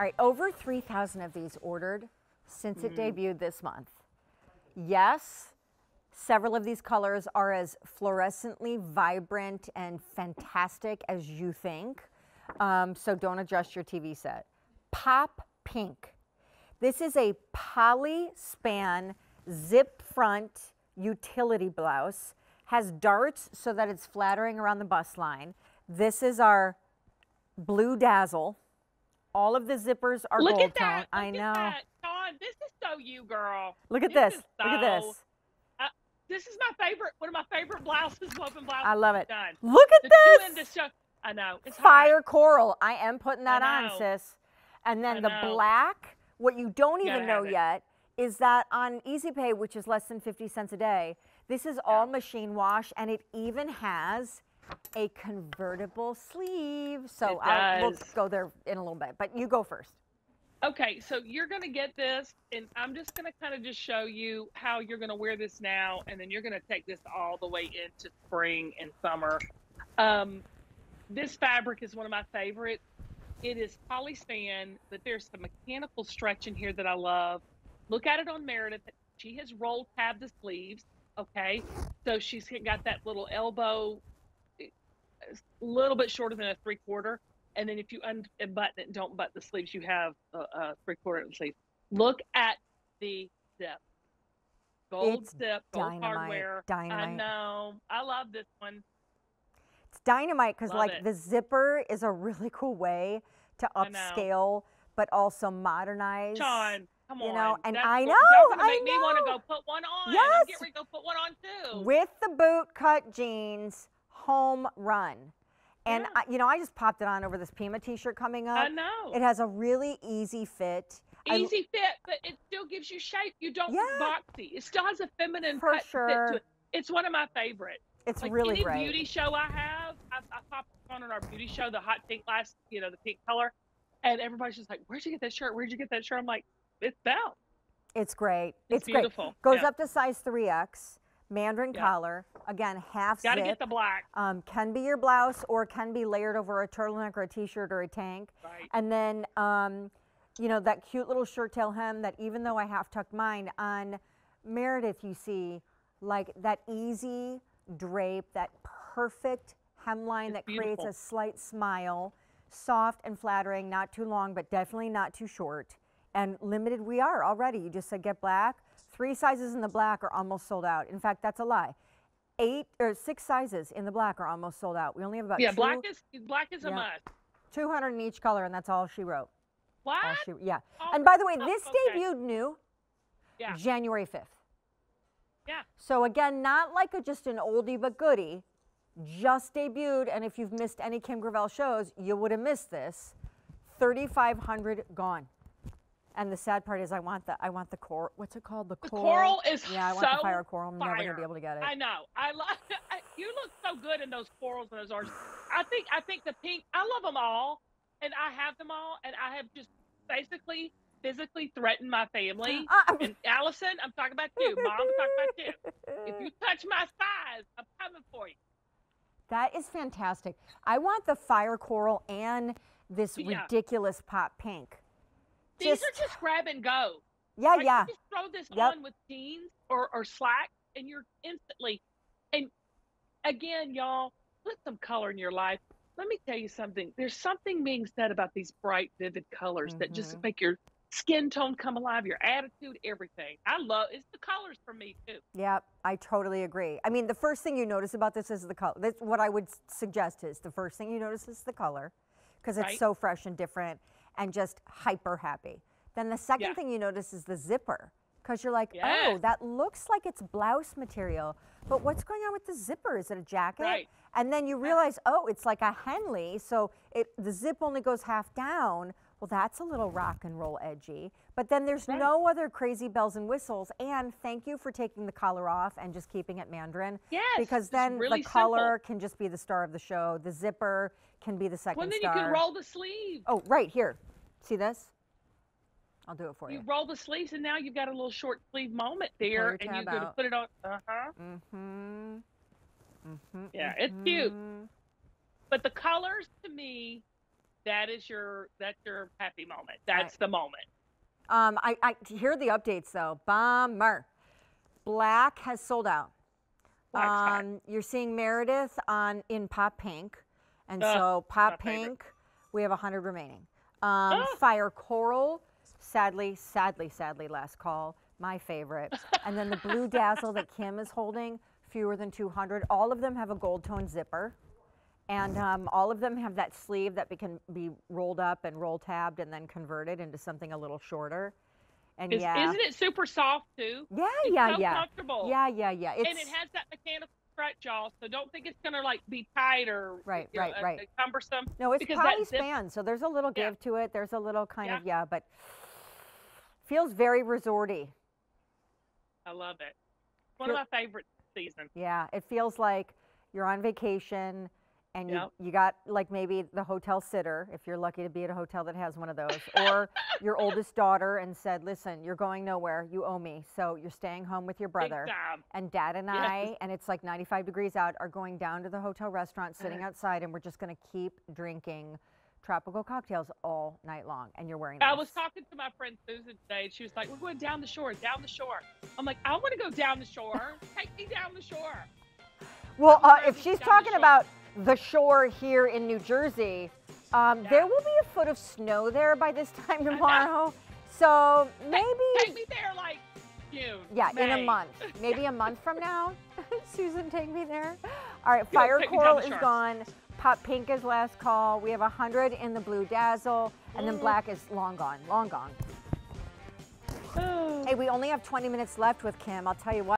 All right, over 3,000 of these ordered since it debuted this month. Yes, several of these colors are as fluorescently vibrant and fantastic as you think. So don't adjust your TV set. Pop pink. This is a poly span zip front utility blouse. Has darts so that it's flattering around the bust line. This is our blue dazzle. All of the zippers are gold tone. Look at that. I know. God, this is so you, girl. Look at this. Look at this. This is my favorite. One of my favorite blouses, woven blouses. I love it. Look at this. I know. It's fire coral. I am putting that on, sis. And then the black, what you don't even know yet is that on Easy Pay, which is less than 50 cents a day, this is all machine wash, and it even has a convertible sleeve. So we'll go there in a little bit, but you go first. Okay, so you're going to get this, and I'm just going to kind of just show you how you're going to wear this now, and then you're going to take this all the way into spring and summer. This fabric is one of my favorites. It is polyspan, but there's some mechanical stretch in here that I love. Look at it on Meredith. She has rolled tab the sleeves, okay? So she's got that little elbow, a little bit shorter than a 3/4. And then if you unbutton it, don't button the sleeves, you have a 3/4 sleeve. Look at the zip. Gold zip, gold hardware. Dynamite. I know. I love this one. It's dynamite because, like, the zipper is a really cool way to upscale, but also modernize. John. Come on. You know, and I know, make me want to go put one on. Yes. I'm getting ready to go put one on too. With the boot cut jeans, home run. And you know, I just popped it on over this Pima t-shirt coming up. I know. It has a really easy fit. Easy fit, but it still gives you shape. You don't look boxy. It still has a feminine fit to it. It's one of my favorites. It's like really great. Any beauty show I have, I popped it on our beauty show, the hot pink last, you know, the pink color. And everybody's just like, where'd you get that shirt? Where'd you get that shirt? I'm like, it's Belle. It's great. It's beautiful. Great. Goes up to size 3X. Mandarin collar. Again, half zip. Gotta get the black. Can be your blouse or can be layered over a turtleneck or a t-shirt or a tank. Right. And then, you know, that cute little shirt tail hem that even though I half tucked mine, on Meredith you see like that easy drape, that perfect hemline that creates a slight smile. Soft and flattering, not too long, but definitely not too short. And limited we are already. You just said get black. 3 sizes in the black are almost sold out. In fact, that's a lie. 8 or 6 sizes in the black are almost sold out. We only have about 2. Black is a must. 200 in each color, and that's all she wrote. What? Oh, and by the way, this debuted new January 5th. Yeah. So again, not like just an oldie but goodie. Just debuted, and if you've missed any Kim Gravel shows, you would have missed this. 3,500 gone. And the sad part is, I want the coral. What's it called? The coral. The coral is so I want the fire coral. I'm never gonna be able to get it. I know. I love. You look so good in those corals and those oranges. I think the pink. I love them all, and I have them all, and I have just basically physically threatened my family. And Allison, I'm talking about you. Mom, I'm talking about you. If you touch my thighs, I'm coming for you. That is fantastic. I want the fire coral and this ridiculous pop pink. These are just grab and go. Yeah, like you just throw this on with jeans or slacks, and you're instantly. And again, y'all, put some color in your life. Let me tell you something. There's something being said about these bright, vivid colors that just make your skin tone come alive, your attitude, everything. I love it's the colors for me too. Yeah, I totally agree. I mean, the first thing you notice about this is the color. That's what I would suggest is the first thing you notice is the color, because it's so fresh and different. And just hyper happy. Then the second thing you notice is the zipper, because you're like, oh, that looks like it's blouse material, but what's going on with the zipper? Is it a jacket? Right. And then you realize, oh, it's like a Henley, so the zip only goes half down. Well, that's a little rock and roll edgy, but then there's no other crazy bells and whistles. And thank you for taking the collar off and just keeping it Mandarin. Yes, because then really the collar can just be the star of the show. The zipper can be the second star. Then you can roll the sleeve. Oh, right here. See this? I'll do it for you. You roll the sleeves, and now you've got a little short sleeve moment there, and you're going to put it on. Yeah, it's cute. But the colors to me That's your happy moment. That's the moment. I hear the updates though. Bummer. Black has sold out. You're seeing Meredith in Pop Pink, and so Pop Pink, we have 100 remaining. Fire Coral, sadly, last call, my favorite. And then the Blue Dazzle that Kim is holding, fewer than 200. All of them have a gold tone zipper, and all of them have that sleeve that can be rolled up and roll tabbed and then converted into something a little shorter. And isn't it super soft too? Yeah. So comfortable. Yeah. And it has that mechanical stretch, y'all. So don't think it's gonna like be tight or cumbersome. No, it's poly span, so there's a little give to it. There's a little kind of but feels very resorty. I love it. One of my favorites this season. Yeah, it feels like you're on vacation. And you got like maybe the hotel sitter, if you're lucky to be at a hotel that has one of those, or your oldest daughter and said, listen, you're going nowhere, you owe me. So you're staying home with your brother. And dad and I, and it's like 95 degrees out, are going down to the hotel restaurant, sitting outside, and we're just going to keep drinking tropical cocktails all night long. And you're wearing this. I was talking to my friend Susan today, and she was like, we're going down the shore, down the shore. I'm like, I want to go down the shore. Take me down the shore. Well, if she's talking about the shore here in New Jersey, there will be a foot of snow there by this time tomorrow. So maybe take me there like June. May. In a month, maybe a month from now. Susan, take me there. All right, Fire Coral is gone. Pop Pink is last call. We have 100 in the Blue Dazzle, and then Black is long gone. Hey, we only have 20 minutes left with Kim. I'll tell you what.